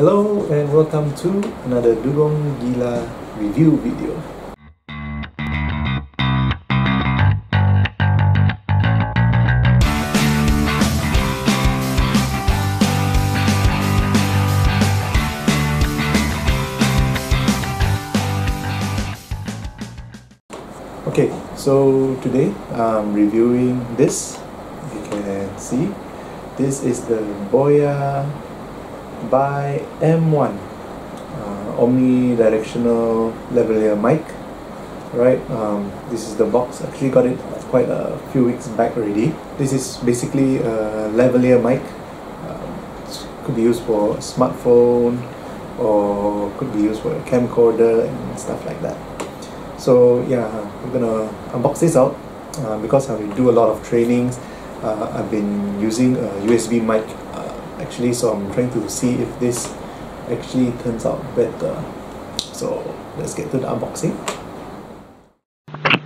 Hello and welcome to another Dugong Gila review video. Okay, so today I'm reviewing this. You can see this is the Boya By-M1 omnidirectional lavalier mic, right? This is the box. Actually got it quite a few weeks back already. This is basically a lavalier mic. It could be used for a smartphone or could be used for a camcorder and stuff like that. So yeah, I'm gonna unbox this out because I do a lot of trainings. I've been using a USB mic actually, so I'm trying to see if this actually turns out better. So let's get to the unboxing.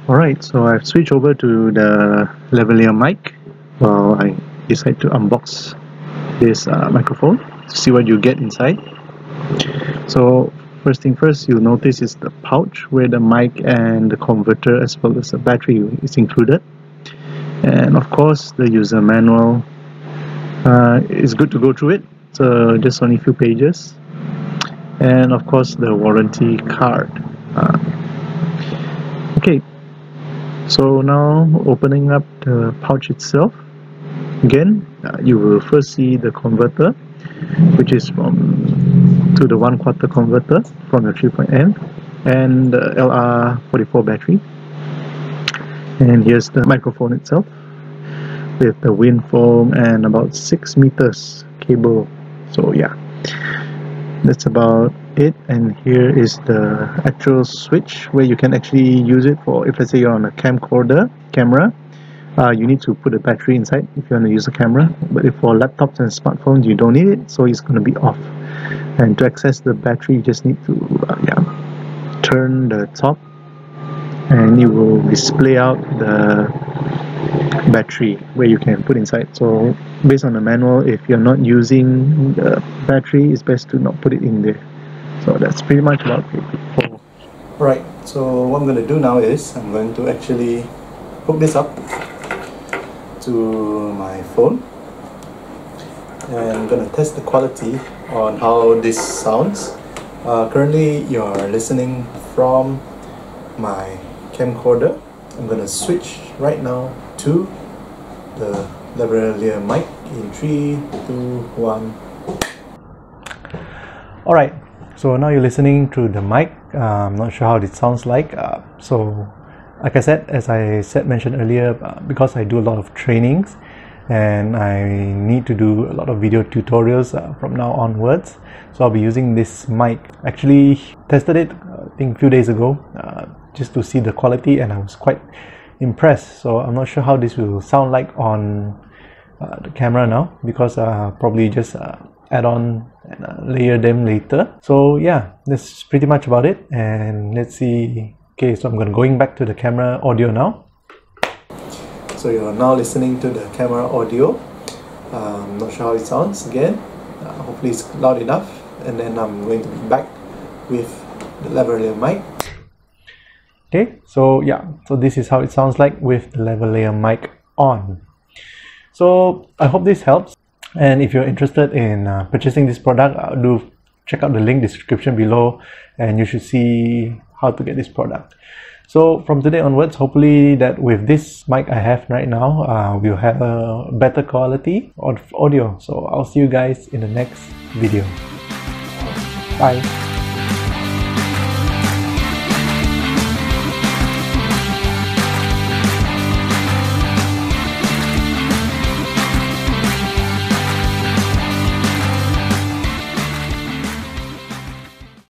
Alright, so I've switched over to the lavalier mic while I decide to unbox this microphone to see what you get inside. So first thing first, you'll notice is the pouch where the mic and the converter as well as the battery is included, and of course the user manual. It's good to go through it, so just only a few pages, and of course the warranty card. Okay, so now opening up the pouch itself again, you will first see the converter, which is to the 1/4 converter from the 3.M, and the LR44 battery. And here's the microphone itself with the wind foam and about 6 meters cable. So yeah, that's about it. And here is the actual switch where you can actually use it for, if let's say you're on a camcorder camera, you need to put a battery inside if you want to use a camera, but if for laptops and smartphones you don't need it, so it's going to be off. And to access the battery you just need to yeah, turn the top and it will display out the battery where you can put inside. So based on the manual, if you're not using the battery, it's best to not put it in there. So that's pretty much about it. Alright, so what I'm going to do now is I'm going to actually hook this up to my phone and I'm going to test the quality on how this sounds. Currently you're listening from my camcorder. I'm going to switch right now to the lavalier mic in 3, 2, 1. Alright, so now you're listening through the mic. I'm not sure how it sounds like. So like I said, mentioned earlier, because I do a lot of trainings and I need to do a lot of video tutorials from now onwards, so I'll be using this mic. Actually tested it I think a few days ago, just to see the quality, and I was quite impressed. So I'm not sure how this will sound like on the camera now, because probably just add on and layer them later. So yeah, that's pretty much about it, and let's see. Okay, so I'm going back to the camera audio now. So you're now listening to the camera audio. I'm not sure how it sounds again. Hopefully it's loud enough, and then I'm going to be back with the lavalier mic. Okay, so yeah, so this is how it sounds like with the lavalier mic on. So I hope this helps, and if you're interested in purchasing this product, do check out the link description below and you should see how to get this product. So from today onwards, hopefully that with this mic I have right now, we'll have a better quality of audio. So I'll see you guys in the next video. Bye.